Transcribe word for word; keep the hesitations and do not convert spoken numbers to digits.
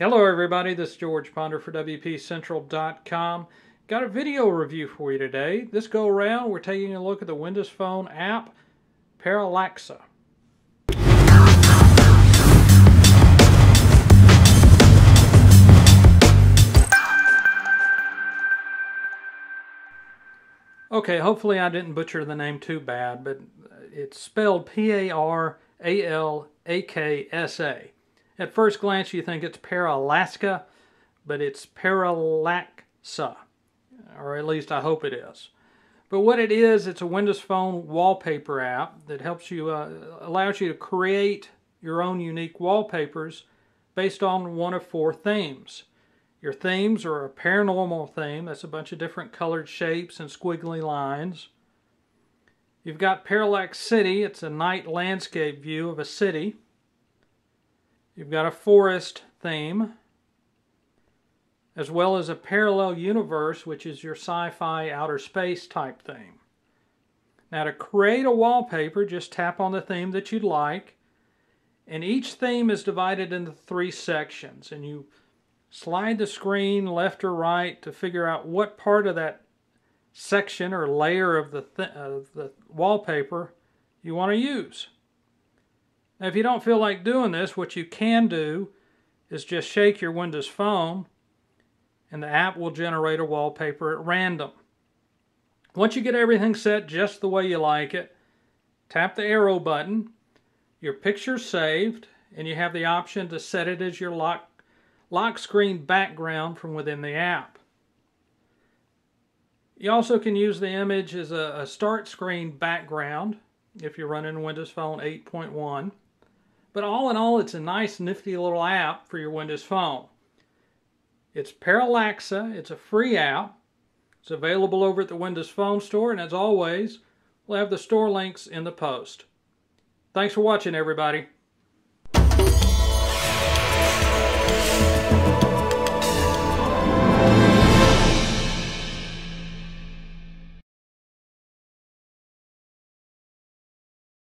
Hello everybody, this is George Ponder for W P Central dot com. Got a video review for you today. This go around, we're taking a look at the Windows Phone app, Paralaksa. Okay, hopefully I didn't butcher the name too bad, but it's spelled P A R A L A K S A. At first glance, you think it's Paralaksa, but it's Paralaksa, or at least I hope it is. But what it is, it's a Windows Phone wallpaper app that helps you, uh, allows you to create your own unique wallpapers based on one of four themes. Your themes are a paranormal theme, that's a bunch of different colored shapes and squiggly lines. You've got Parallax City, it's a night landscape view of a city. You've got a forest theme, as well as a parallel universe, which is your sci-fi outer space type theme. Now to create a wallpaper, just tap on the theme that you'd like, and each theme is divided into three sections, and you slide the screen left or right to figure out what part of that section or layer of the, th of the wallpaper you want to use. Now, if you don't feel like doing this, what you can do is just shake your Windows Phone and the app will generate a wallpaper at random. Once you get everything set just the way you like it, tap the arrow button, your picture's saved, and you have the option to set it as your lock, lock screen background from within the app. You also can use the image as a, a start screen background if you're running Windows Phone eight point one. But all in all, it's a nice, nifty little app for your Windows Phone. It's Paralaksa. It's a free app. It's available over at the Windows Phone store, and as always, we'll have the store links in the post. Thanks for watching, everybody.